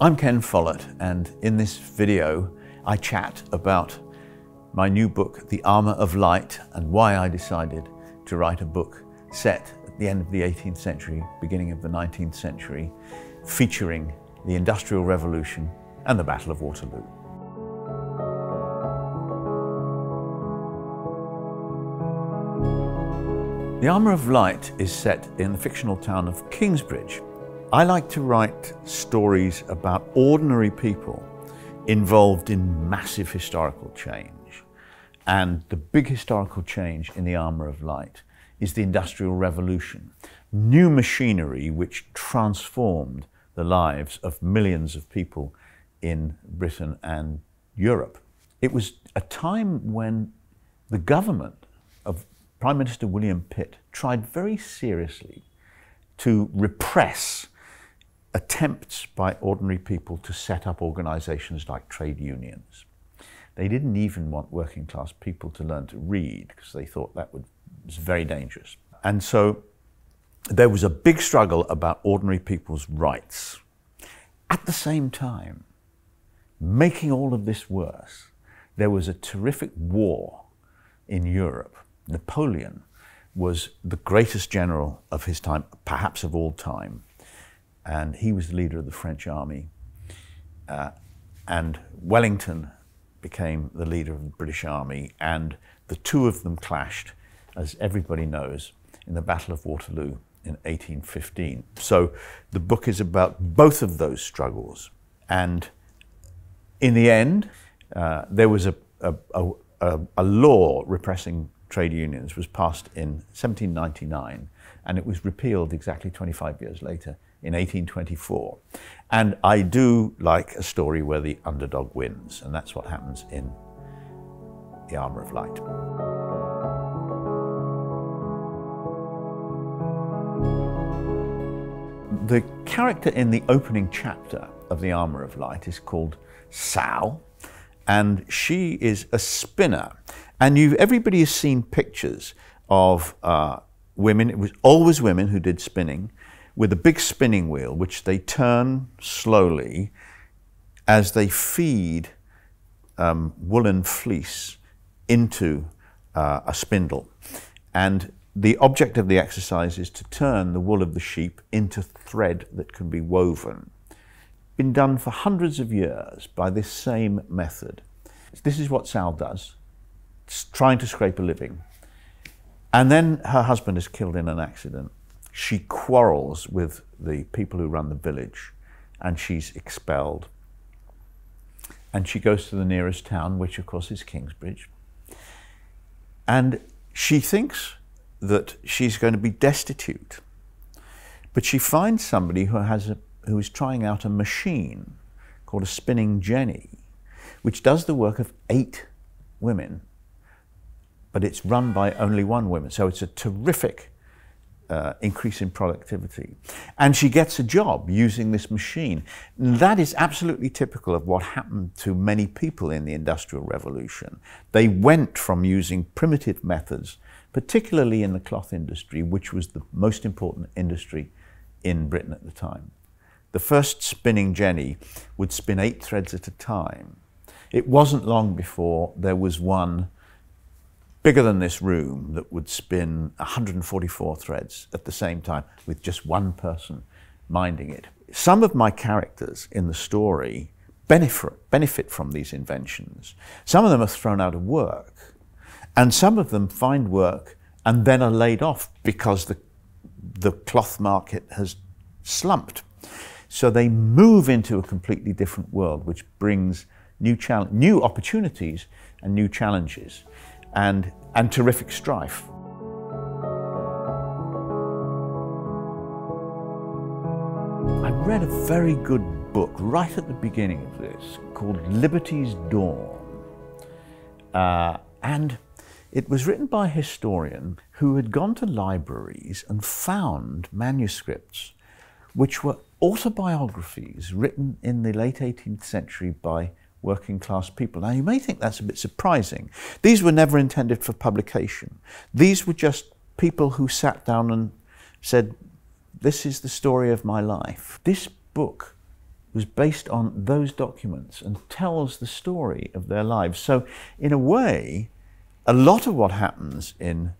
I'm Ken Follett, and in this video I chat about my new book, The Armour of Light, and why I decided to write a book set at the end of the 18th century, beginning of the 19th century, featuring the Industrial Revolution and the Battle of Waterloo. The Armour of Light is set in the fictional town of Kingsbridge. I like to write stories about ordinary people involved in massive historical change. And the big historical change in the Armour of Light is the Industrial Revolution. New machinery which transformed the lives of millions of people in Britain and Europe. It was a time when the government of Prime Minister William Pitt tried very seriously to repress attempts by ordinary people to set up organisations like trade unions. They didn't even want working class people to learn to read because they thought that was very dangerous. And so there was a big struggle about ordinary people's rights. At the same time, making all of this worse, there was a terrific war in Europe. Napoleon was the greatest general of his time, perhaps of all time. And he was the leader of the French army. And Wellington became the leader of the British army. And the two of them clashed, as everybody knows, in the Battle of Waterloo in 1815. So the book is about both of those struggles. And in the end, there was a law repressing trade unions was passed in 1799, and it was repealed exactly 25 years later in 1824. And I do like a story where the underdog wins, and that's what happens in The Armour of Light. The character in the opening chapter of The Armour of Light is called Sal, and she is a spinner. And everybody has seen pictures of women. It was always women who did spinning with a big spinning wheel, which they turn slowly as they feed woolen fleece into a spindle. And the object of the exercise is to turn the wool of the sheep into thread that can be woven. Been done for hundreds of years by this same method. This is what Sal does, trying to scrape a living. And then her husband is killed in an accident. She quarrels with the people who run the village, and she's expelled. And she goes to the nearest town, which of course is Kingsbridge. And she thinks that she's going to be destitute. But she finds somebody who is trying out a machine called a spinning Jenny, which does the work of 8 women, but it's run by only one woman. So it's a terrific increase in productivity. And she gets a job using this machine. And that is absolutely typical of what happened to many people in the Industrial Revolution. They went from using primitive methods, particularly in the cloth industry, which was the most important industry in Britain at the time. The first spinning Jenny would spin 8 threads at a time. It wasn't long before there was one bigger than this room that would spin 144 threads at the same time with just one person minding it. Some of my characters in the story benefit from these inventions. Some of them are thrown out of work, and some of them find work and then are laid off because the cloth market has slumped. So they move into a completely different world, which brings new opportunities and new challenges. And terrific strife. I read a very good book right at the beginning of this called Liberty's Dawn. And it was written by a historian who had gone to libraries and found manuscripts which were autobiographies written in the late 18th century by working class people. Now you may think that's a bit surprising. These were never intended for publication. These were just people who sat down and said, this is the story of my life. This book was based on those documents and tells the story of their lives. So in a way, a lot of what happens in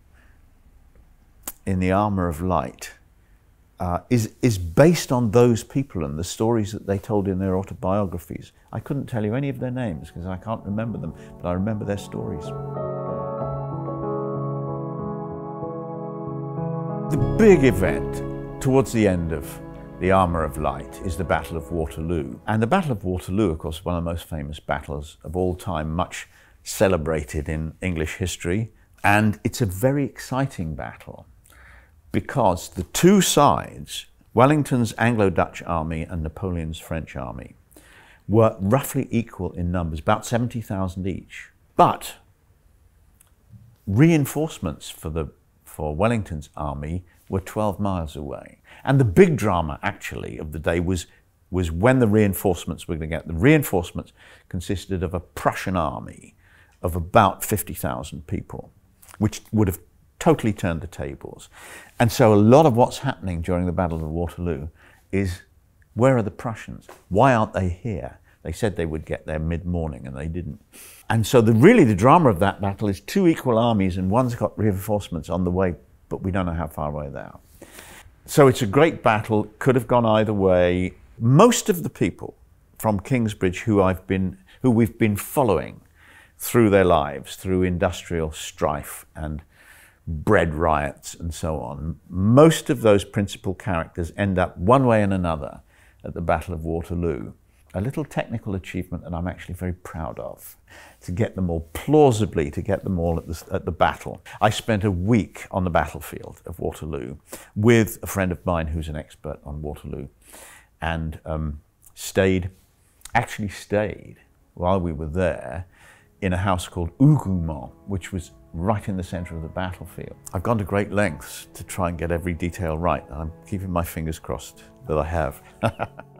The Armour of Light is based on those people and the stories that they told in their autobiographies. I couldn't tell you any of their names because I can't remember them, but I remember their stories. The big event towards the end of The Armour of Light is the Battle of Waterloo. And the Battle of Waterloo, of course, one of the most famous battles of all time, much celebrated in English history. And it's a very exciting battle because the two sides, Wellington's Anglo-Dutch army and Napoleon's French army, were roughly equal in numbers, about 70,000 each. But reinforcements for Wellington's army were 12 miles away. And the big drama, actually, of the day was when the reinforcements were going to get. The reinforcements consisted of a Prussian army of about 50,000 people, which would have totally turned the tables. And so a lot of what's happening during the Battle of Waterloo is, where are the Prussians? Why aren't they here? They said they would get there mid-morning, and they didn't. And so really the drama of that battle is two equal armies, and one's got reinforcements on the way, but we don't know how far away they are. So it's a great battle, could have gone either way. Most of the people from Kingsbridge who we've been following through their lives, through industrial strife and bread riots and so on, most of those principal characters end up one way and another at the Battle of Waterloo. A little technical achievement that I'm actually very proud of, to get them all plausibly, to get them all at the battle. I spent a week on the battlefield of Waterloo with a friend of mine who's an expert on Waterloo, and actually stayed while we were there in a house called Hougoumont, which was right in the center of the battlefield. I've gone to great lengths to try and get every detail right, and I'm keeping my fingers crossed that I have.